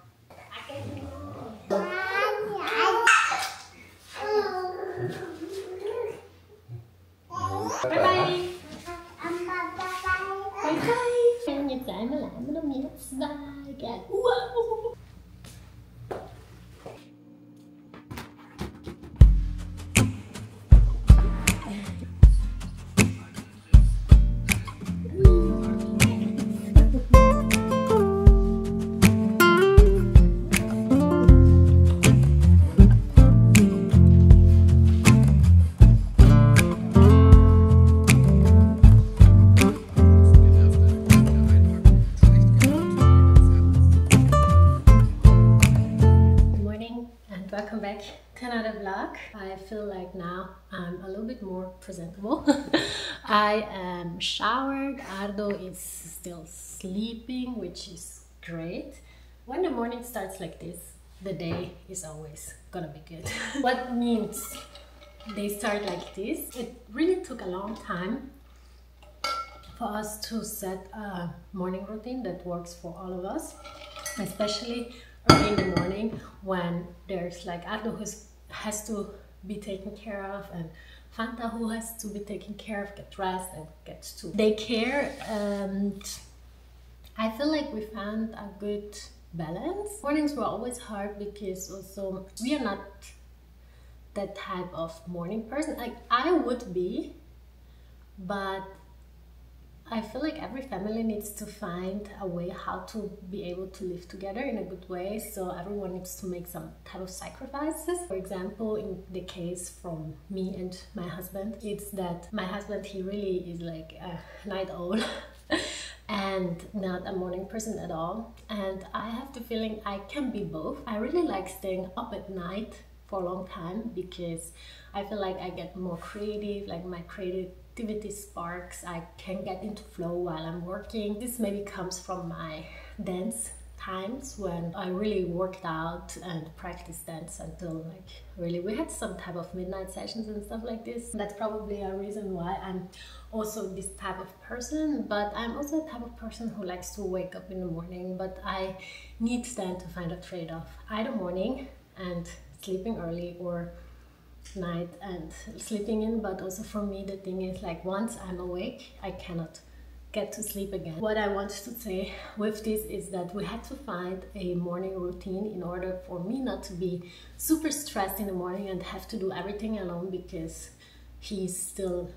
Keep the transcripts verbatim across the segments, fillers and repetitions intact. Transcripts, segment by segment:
Bye-bye! Bye-bye! Wenn jetzt einmal einmal um jetzt zwei, gell? Wow! I feel like now I'm a little bit more presentable. I am showered. Ardo is still sleeping, which is great. When the morning starts like this, the day is always gonna be good. What means they start like this? It really took a long time for us to set a morning routine that works for all of us, especially early in the morning when there's like Ardo who's has to be taken care of and Fanta who has to be taken care of, get dressed and gets to daycare, and I feel like we found a good balance. Mornings were always hard because also we are not that type of morning person. Like I would be, but I feel like every family needs to find a way how to be able to live together in a good way, so everyone needs to make some type of sacrifices. For example, in the case from me and my husband, it's that my husband, he really is like a night owl and not a morning person at all, and I have the feeling I can be both. I really like staying up at night for a long time because I feel like I get more creative, like my creative activity sparks, I can get into flow while I'm working. This maybe comes from my dance times when I really worked out and practiced dance until like really we had some type of midnight sessions and stuff like this. That's probably a reason why I'm also this type of person, but I'm also a type of person who likes to wake up in the morning, but I need then to find a trade-off, either morning and sleeping early or night and sleeping in. But also for me the thing is, like, once I'm awake I cannot get to sleep again. What I wanted to say with this is that we had to find a morning routine in order for me not to be super stressed in the morning and have to do everything alone because he's still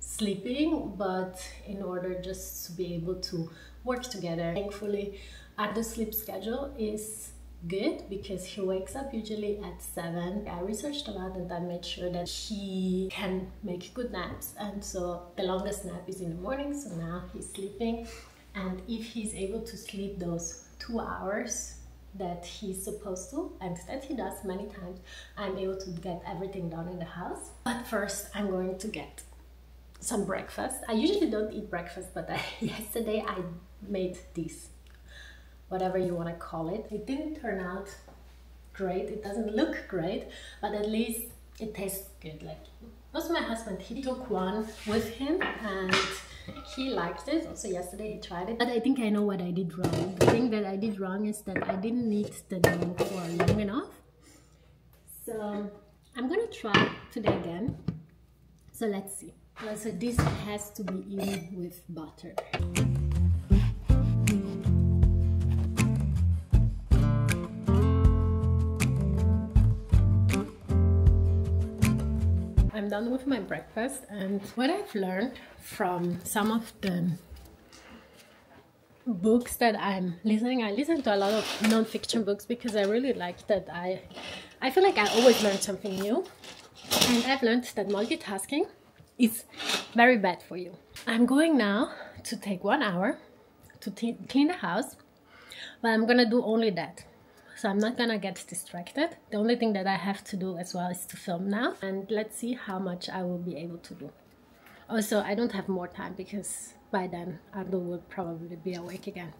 sleeping, but in order just to be able to work together. Thankfully Ardo's sleep schedule is good because he wakes up usually at seven. I researched a lot and I made sure that he can make good naps, and so the longest nap is in the morning, so now he's sleeping, and if he's able to sleep those two hours that he's supposed to, and that he does many times, I'm able to get everything done in the house. But first I'm going to get some breakfast. I usually don't eat breakfast, but I, yesterday I made this, whatever you want to call it. It didn't turn out great, it doesn't look great, but at least it tastes good. Like, it was my husband, he took one with him and he liked it. Also yesterday he tried it. But I think I know what I did wrong. The thing that I did wrong is that I didn't need the dough for long enough. So I'm gonna try today again. So let's see. So this has to be eaten with butter. I'm done with my breakfast, and what I've learned from some of the books that I'm listening, I listen to a lot of non-fiction books because I really like that. I I feel like I always learn something new, and I've learned that multitasking is very bad for you. I'm going now to take one hour to clean the house, but I'm gonna do only that. So I'm not gonna get distracted. The only thing that I have to do as well is to film now, and let's see how much I will be able to do. Also, I don't have more time because by then Ardo will probably be awake again.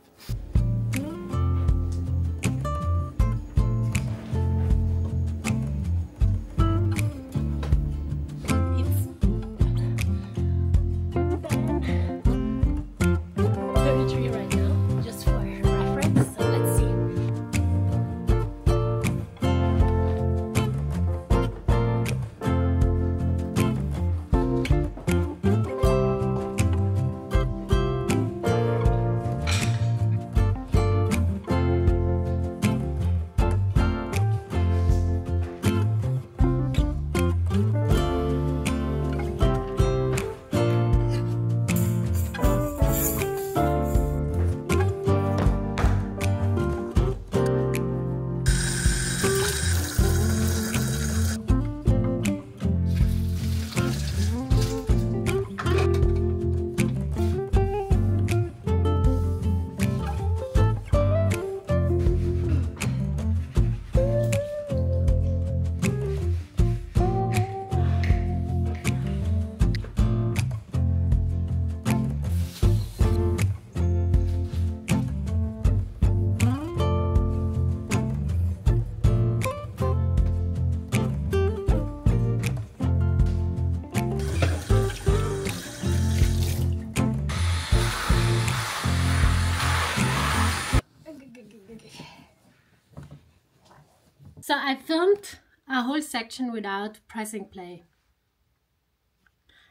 So I filmed a whole section without pressing play.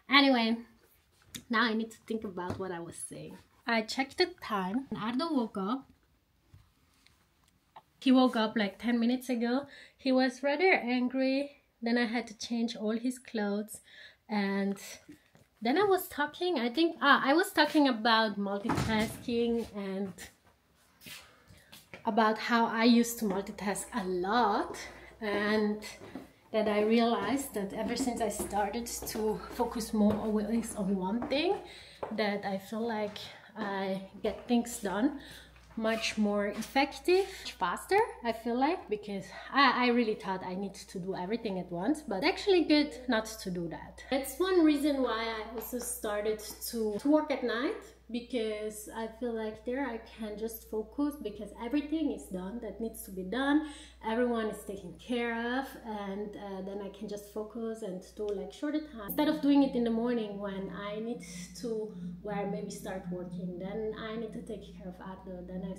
Anyway, now I need to think about what I was saying. I checked the time. Ardo woke up. He woke up like ten minutes ago. He was rather angry. Then I had to change all his clothes and Then I was talking, I think, ah, I was talking about multitasking and about how I used to multitask a lot, and that I realized that ever since I started to focus more always on one thing, that I feel like I get things done much more effective, faster, I feel like, because I, I really thought I needed to do everything at once, but actually good not to do that. That's one reason why I also started to, to work at night, because I feel like there I can just focus, because everything is done that needs to be done, everyone is taken care of, and uh, then I can just focus and do like shorter time. Instead of doing it in the morning when I need to, where I maybe start working, then I need to take care of Ardo, then I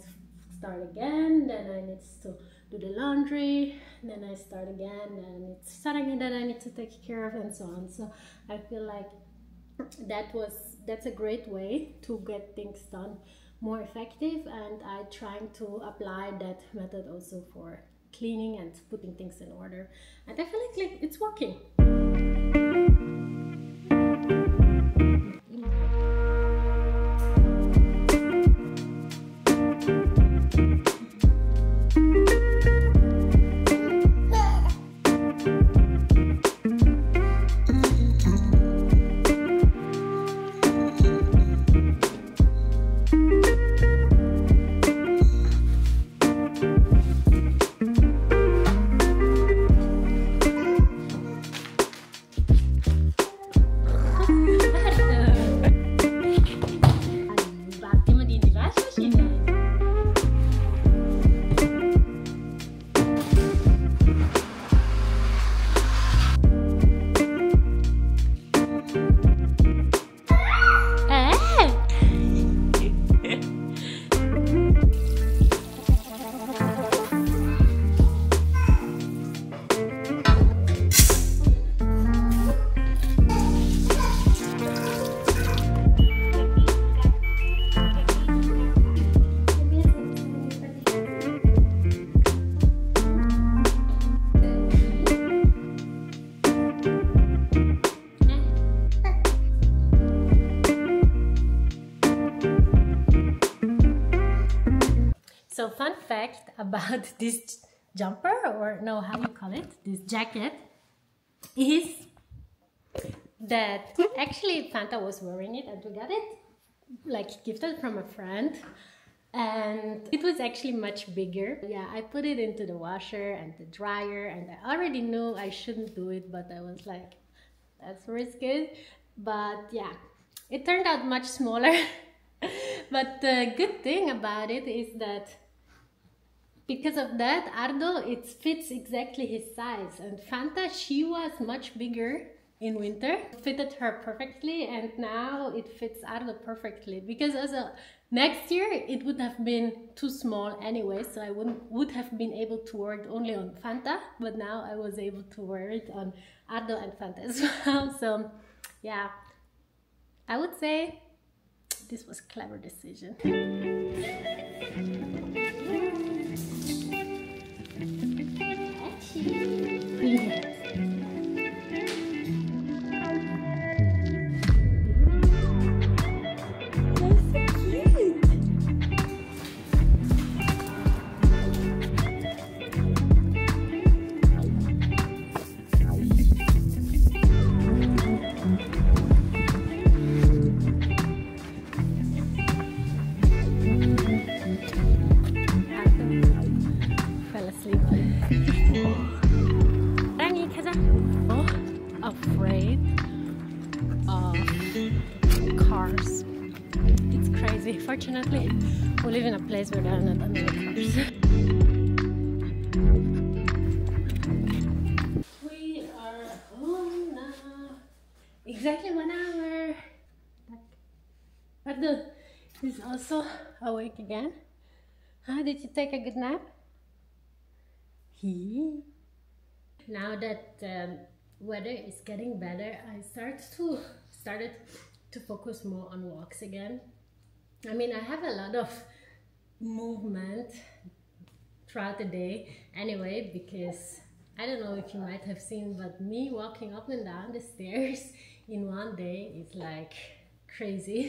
start again, then I need to do the laundry, then I start again, and it's something that I need to take care of, and so on. So I feel like that was that's a great way to get things done more effective, and I trying to apply that method also for cleaning and putting things in order, and I feel like, like it's working. So fun fact about this jumper, or no, how you call it, this jacket, is that actually Fanta was wearing it, and we got it like gifted from a friend, and it was actually much bigger. Yeah, I put it into the washer and the dryer, and I already knew I shouldn't do it, but I was like, that's risky. But yeah, it turned out much smaller. But the good thing about it is that because of that, Ardo, it fits exactly his size. And Fanta, she was much bigger in winter. It fitted her perfectly, and now it fits Ardo perfectly. Because also next year, it would have been too small anyway, so I wouldn't, would have been able to wear it only on Fanta. But now I was able to wear it on Ardo and Fanta as well. So yeah, I would say this was a clever decision. Fortunately, we live in a place where there are not that many cars. We are home now. Exactly one hour. Ardo is also awake again. Huh? Did you take a good nap? He. Now that um, weather is getting better, I start to started to focus more on walks again. I mean, I have a lot of movement throughout the day anyway, because I don't know if you might have seen, but me walking up and down the stairs in one day is like crazy.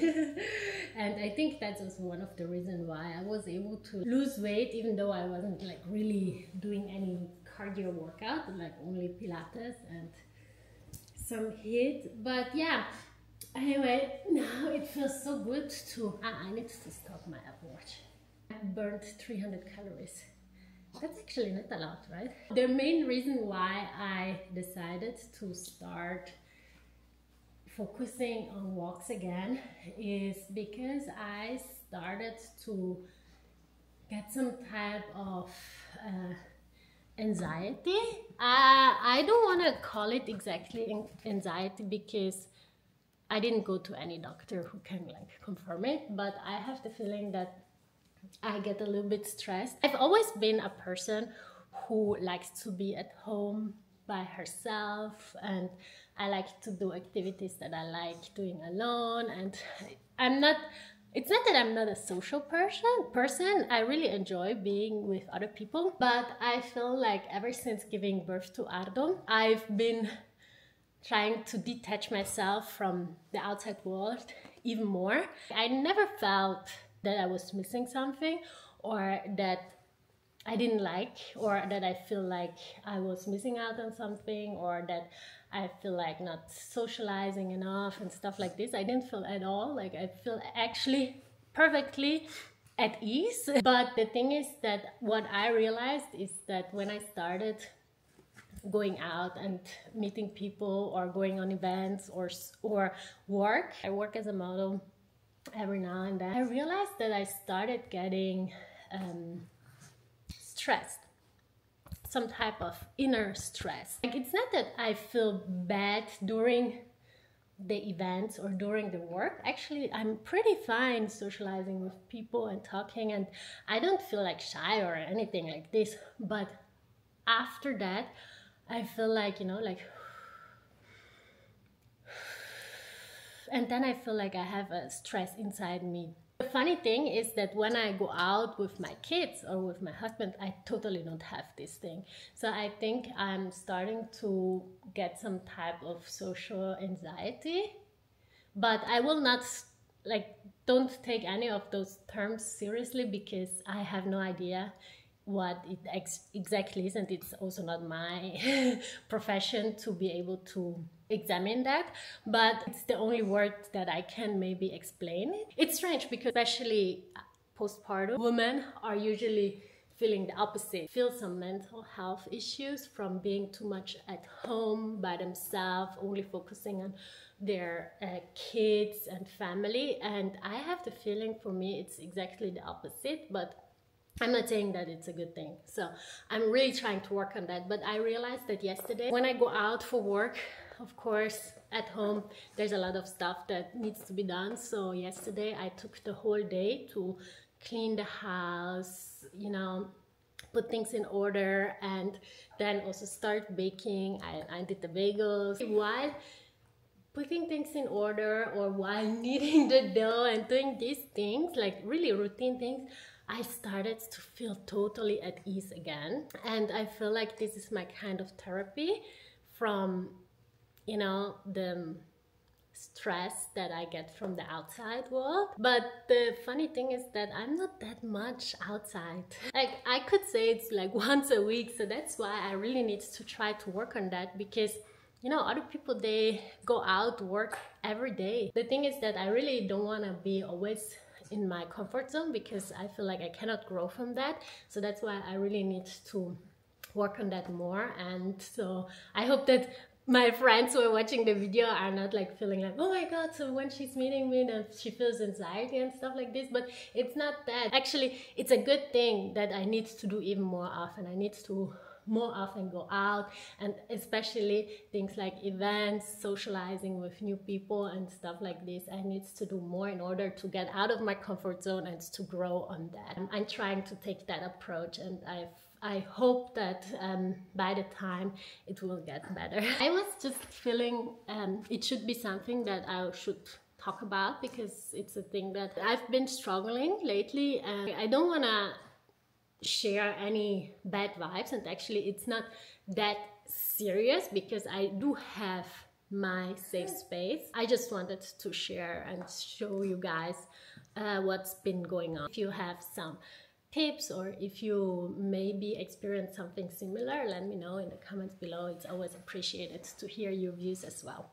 And I think that was one of the reasons why I was able to lose weight, even though I wasn't like really doing any cardio workout, like only Pilates and some HIIT. But yeah, anyway, now it feels so good to ah, I need to stop my Apple Watch. I burned three hundred calories. That's actually not a lot, right? The main reason why I decided to start focusing on walks again is because I started to get some type of uh, anxiety. Uh, I don't want to call it exactly anxiety because I didn't go to any doctor who can like confirm it, but I have the feeling that I get a little bit stressed. I've always been a person who likes to be at home by herself, and I like to do activities that I like doing alone, and I'm not, it's not that I'm not a social person, person, I really enjoy being with other people, but I feel like ever since giving birth to Ardo, I've been trying to detach myself from the outside world even more. I never felt that I was missing something, or that I didn't like, or that I feel like I was missing out on something, or that I feel like not socializing enough and stuff like this. I didn't feel at all, like I feel actually perfectly at ease. But the thing is that what I realized is that when I started going out and meeting people or going on events or, or work, I work as a model every now and then, I realized that I started getting um, stressed, some type of inner stress. Like it's not that I feel bad during the events or during the work. Actually, I'm pretty fine socializing with people and talking, and I don't feel like shy or anything like this. But after that, I feel like, you know, like, and then I feel like I have a stress inside me. The funny thing is that when I go out with my kids or with my husband, I totally don't have this thing. So I think I'm starting to get some type of social anxiety, but I will not, like, don't take any of those terms seriously because I have no idea what it ex exactly is, and it's also not my profession to be able to examine that, but it's the only word that I can maybe explain it. It's strange because especially postpartum women are usually feeling the opposite. Feel some mental health issues from being too much at home by themselves, only focusing on their uh, kids and family, and I have the feeling for me it's exactly the opposite, but I'm not saying that it's a good thing. So I'm really trying to work on that, but I realized that yesterday when I go out for work, of course, at home, there's a lot of stuff that needs to be done. So yesterday I took the whole day to clean the house, you know, put things in order, and then also start baking. I, I did the bagels. While putting things in order or while kneading the dough and doing these things, like really routine things, I started to feel totally at ease again, and I feel like this is my kind of therapy from, you know, the stress that I get from the outside world. But the funny thing is that I'm not that much outside. Like I could say it's like once a week, so that's why I really need to try to work on that because, you know, other people, they go out, work every day. The thing is that I really don't want to be always in my comfort zone because I feel like I cannot grow from that. So that's why I really need to work on that more. And so I hope that my friends who are watching the video are not like feeling like, oh my god, so when she's meeting me and she feels anxiety and stuff like this, but it's not that. Actually, it's a good thing that I need to do even more often. I need to more often go out, and especially things like events, socializing with new people and stuff like this. I need to do more in order to get out of my comfort zone and to grow on that. I'm trying to take that approach, and I I hope that um, by the time it will get better. I was just feeling um, it should be something that I should talk about because it's a thing that I've been struggling lately, and I don't want to share any bad vibes, and actually it's not that serious because I do have my safe space. I just wanted to share and show you guys uh, what's been going on. If you have some tips or if you maybe experience something similar, let me know in the comments below. It's always appreciated to hear your views as well.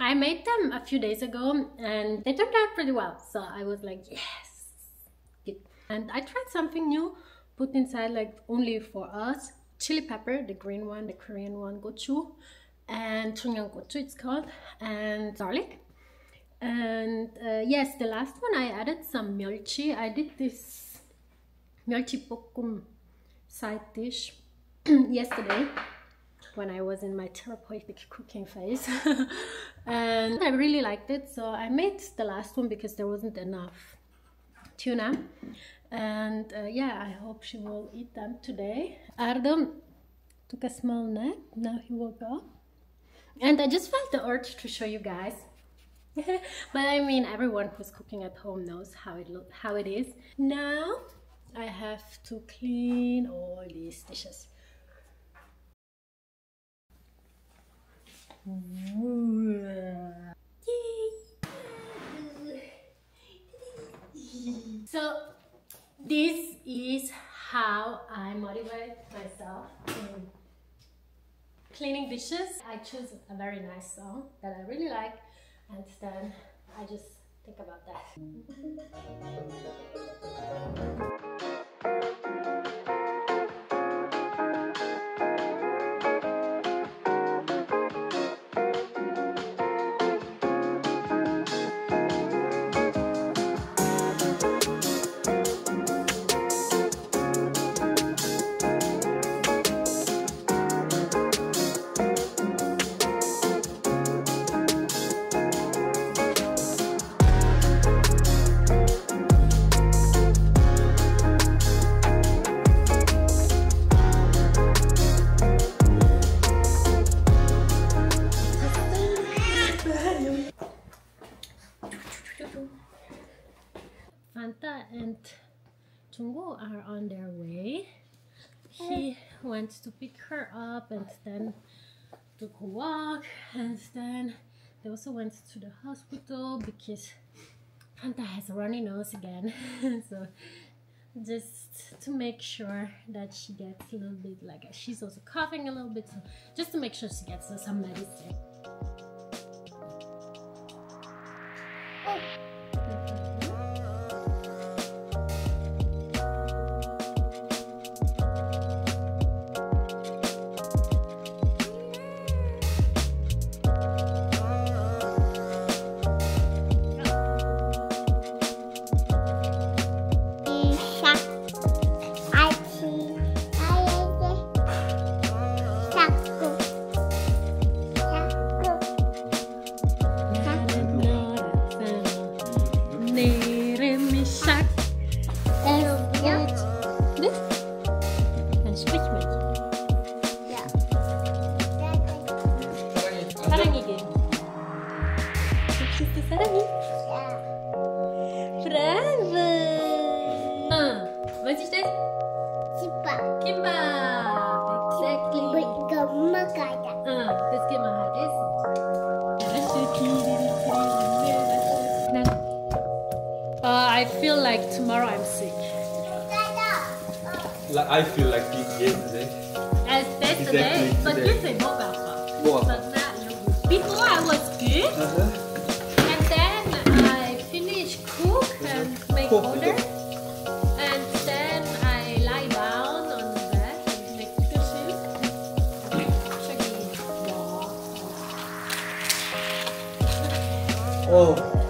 I made them a few days ago and they turned out pretty well, so I was like, yes, good. And I tried something new, put inside like only for us, chili pepper, the green one, the Korean one, gochu, and chungyang gochu it's called, and garlic. And uh, yes, the last one I added some myeolchi. I did this myeolchi bokkum side dish yesterday when I was in my therapeutic cooking phase and I really liked it, so I made the last one because there wasn't enough tuna. And uh, yeah, I hope she will eat them today. Ardo took a small nap, now he will go. And I just felt the urge to show you guys but I mean, everyone who's cooking at home knows how it look, how it is. Now I have to clean all these dishes. So this is how I motivate myself in cleaning dishes. I choose a very nice song that I really like and then I just think about that. Fanta and Tungo are on their way. He went to pick her up and then took a walk, and then they also went to the hospital because Fanta has a runny nose again so just to make sure that she gets a little bit, like she's also coughing a little bit, so just to make sure she gets some medicine. Bravo! Ah, What is this? Kimbap. Kimbap. Exactly. With gumma kaya. Ah, this kimbap is. Uh, I feel like tomorrow I'm sick. Like I feel like being gay today. As that's exactly today, today. But you say more about what? But now you. Before I was good, uh -huh. and then I finished cook uh -huh. and make cook. Order, and then I lie down on the bed and make chicken soup. Oh.